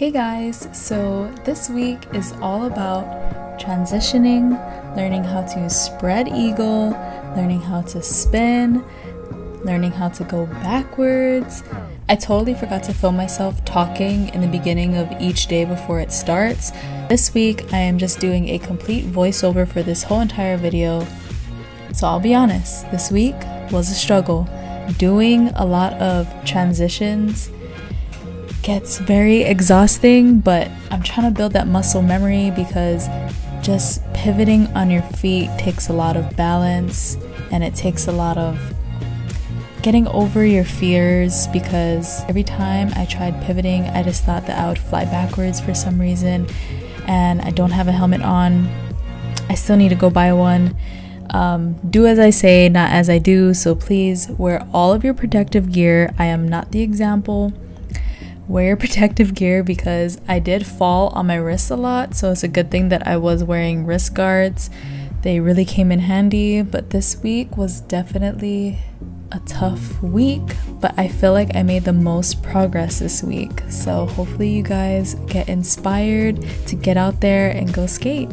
Hey guys, so this week is all about transitioning, learning how to spread eagle, learning how to spin, learning how to go backwards. I totally forgot to film myself talking in the beginning of each day before it starts. This week, I am just doing a complete voiceover for this whole entire video. So I'll be honest, this week was a struggle. Doing a lot of transitions gets very exhausting, but I'm trying to build that muscle memory because just pivoting on your feet takes a lot of balance and it takes a lot of getting over your fears, because every time I tried pivoting, I just thought that I would fly backwards for some reason, and I don't have a helmet on. I still need to go buy one. Do as I say, not as I do, so please wear all of your protective gear. I am not the example. Wear protective gear because I did fall on my wrists a lot, so it's a good thing that I was wearing wrist guards. They really came in handy, but this week was definitely a tough week, but I feel like I made the most progress this week, so hopefully you guys get inspired to get out there and go skate.